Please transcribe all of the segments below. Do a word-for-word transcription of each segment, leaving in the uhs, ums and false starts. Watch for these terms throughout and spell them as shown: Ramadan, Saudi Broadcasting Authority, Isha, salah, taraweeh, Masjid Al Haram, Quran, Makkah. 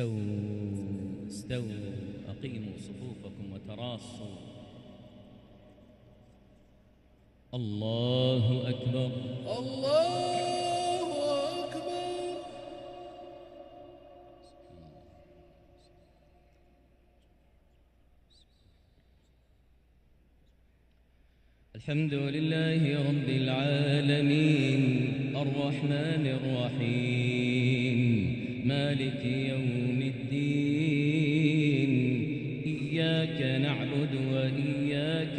استووا استووا أقيموا صفوفكم وتراصوا. الله أكبر الله أكبر. الحمد لله رب العالمين الرحمن الرحيم مالك يوم الدين إياك نعبد وإياك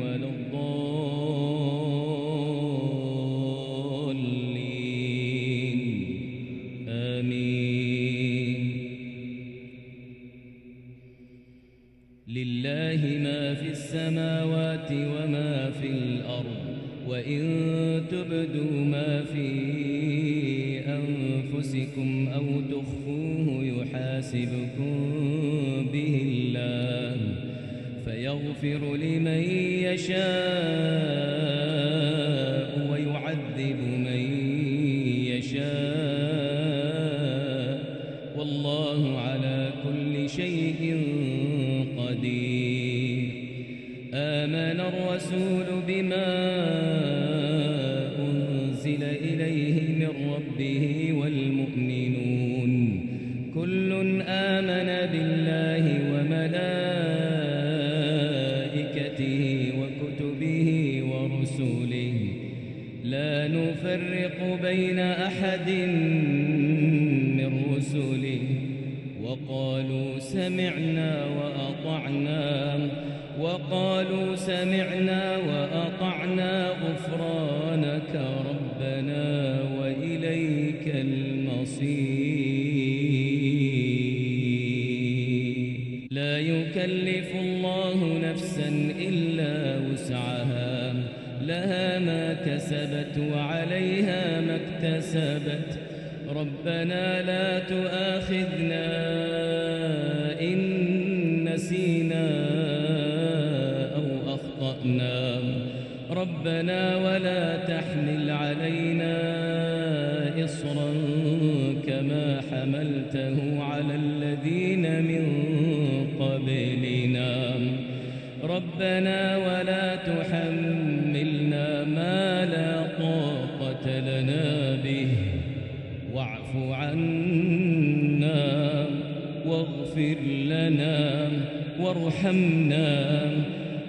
ولا الضالين آمين. لله ما في السماوات وما في الأرض وإن تبدوا ما في أنفسكم أو تخفوه يحاسبكم به الله فيغفر لمن يشاء ويعذب من يشاء والله على كل شيء قدير. آمن الرسول بما أنزل إليه من ربه والمؤمنون كل آمن بالله وملائكته وكتبه ورسله لا نفرق بين أحد من رسله وقالوا سمعنا وأطعنا وقالوا سمعنا وأطعنا غفرانك ربنا وإليك المصير. لا يكلف الله نفسا إلا وسعها لها ما كسبت وعليها ما اكتسبت ربنا لا تؤاخذنا إن نسينا أو أخطأنا ربنا ولا تحمل علينا إصرا كما حملته على الذين من قبلنا ربنا ولا تحملنا ما لا طاقة لنا به واعف عنا واغفر لنا وارحمنا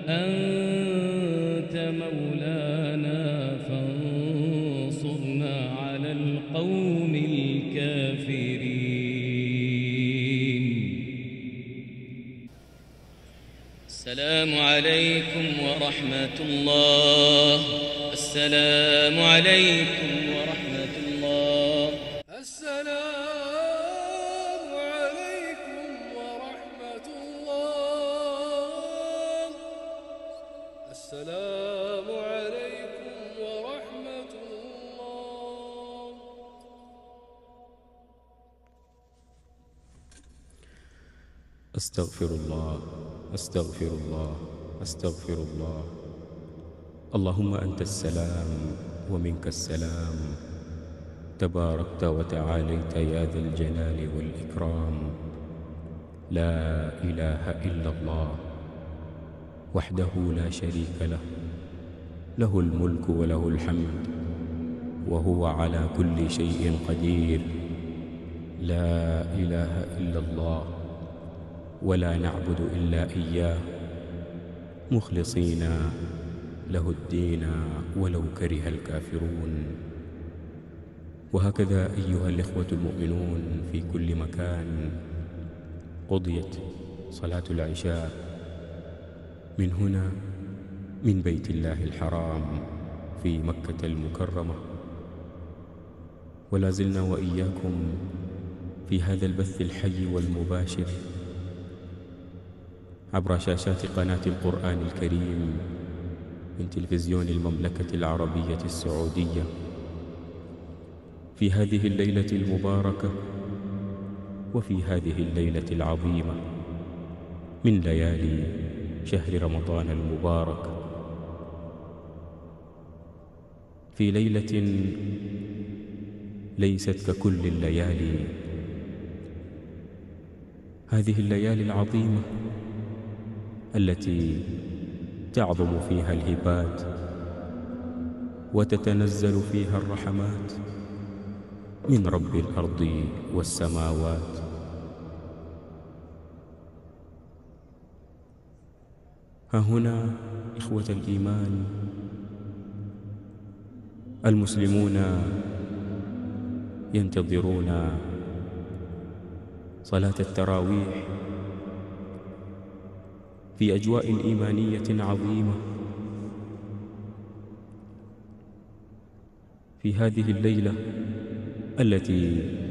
أنت مولانا فانصرنا على القوم الكافرين. السلام عليكم ورحمة الله. السلام عليكم ورحمة الله. السلام عليكم ورحمة الله. السلام عليكم ورحمة الله. أستغفر الله أستغفر الله أستغفر الله. اللهم أنت السلام ومنك السلام تباركت وتعاليت يا ذا الجلال والإكرام. لا إله إلا الله وحده لا شريك له له الملك وله الحمد وهو على كل شيء قدير. لا إله إلا الله ولا نعبد إلا إياه مخلصين له الدين ولو كره الكافرون. وهكذا أيها الإخوة المؤمنون في كل مكان قضيت صلاة العشاء من هنا من بيت الله الحرام في مكة المكرمة، ولا زلنا وإياكم في هذا البث الحي والمباشر عبر شاشات قناة القرآن الكريم من تلفزيون المملكة العربية السعودية في هذه الليلة المباركة وفي هذه الليلة العظيمة من ليالي شهر رمضان المبارك، في ليلة ليست ككل الليالي، هذه الليالي العظيمة التي تعظم فيها الهبات وتتنزل فيها الرحمات من رب الأرض والسماوات. ها هنا إخوة الإيمان، المسلمون ينتظرون صلاة التراويح في أجواء إيمانية عظيمة. في هذه الليلة التي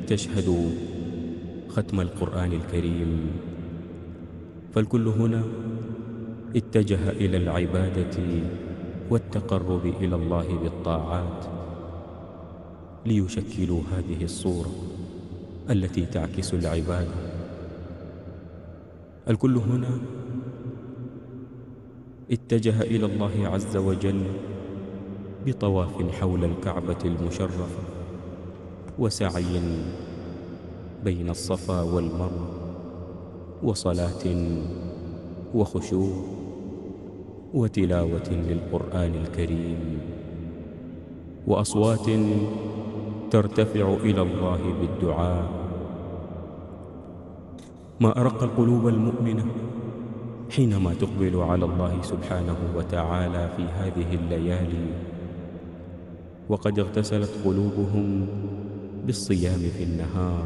تشهد ختم القرآن الكريم، فالكل هنا اتجه إلى العبادة والتقرب إلى الله بالطاعات ليشكلوا هذه الصورة التي تعكس العبادة. الكل هنا اتجه إلى الله عز وجل بطواف حول الكعبة المشرفة وسعي بين الصفا والمروة وصلاة وخشوع وتلاوة للقرآن الكريم وأصوات ترتفع إلى الله بالدعاء. ما أرق القلوب المؤمنة حينما تقبل على الله سبحانه وتعالى في هذه الليالي، وقد اغتسلت قلوبهم بالصيام في النهار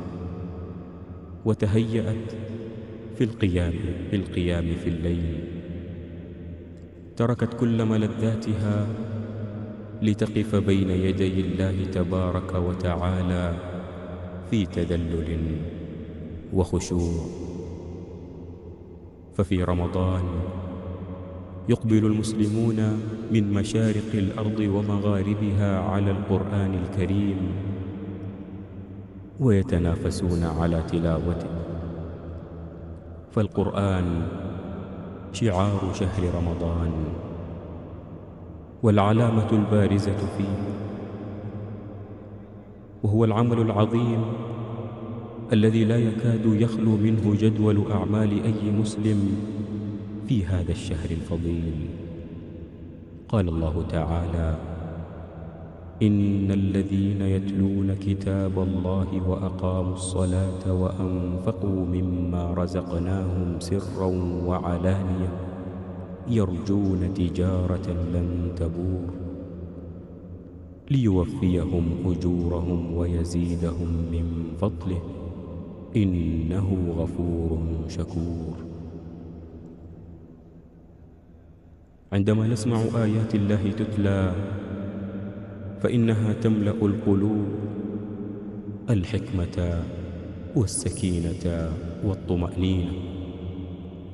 وتهيأت في القيام في القيام في الليل، تركت كل ملذاتها لتقف بين يدي الله تبارك وتعالى في تذلل وخشوع. ففي رمضان يقبل المسلمون من مشارق الأرض ومغاربها على القرآن الكريم ويتنافسون على تلاوته، فالقرآن شعار شهر رمضان والعلامة البارزة فيه، وهو العمل العظيم الذي لا يكاد يخلو منه جدول أعمال أي مسلم في هذا الشهر الفضيل. قال الله تعالى: إن الذين يتلون كتاب الله وأقاموا الصلاة وأنفقوا مما رزقناهم سرا وعلانية يرجون تجارة لن تبور ليوفيهم أجورهم ويزيدهم من فضله إنه غفور شكور. عندما نسمع آيات الله تتلى فإنها تملأ القلوب الحكمة والسكينة والطمأنينة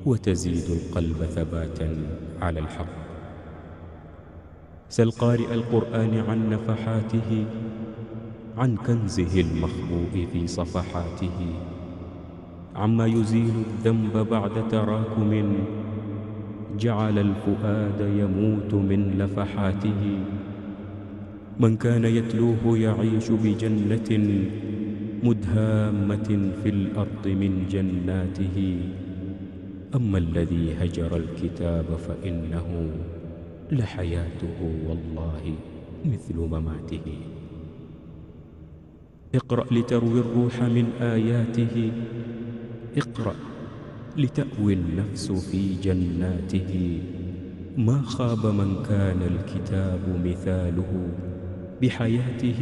وتزيد القلب ثباتا على الحق. سل قارئ القرآن عن نفحاته عن كنزه المخبوء في صفحاته عما يزيل الذنب بعد تراكم جعل الفؤاد يموت من لفحاته. من كان يتلوه يعيش بجنة مدهامة في الأرض من جناته أما الذي هجر الكتاب فإنه لحياته والله مثل مماته اقرأ لتروي الروح من آياته اقرأ لتأوي النفس في جناته ما خاب من كان الكتاب مثاله بحياته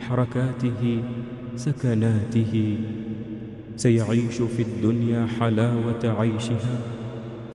حركاته سكناته سيعيش في الدنيا حلاوة عيشها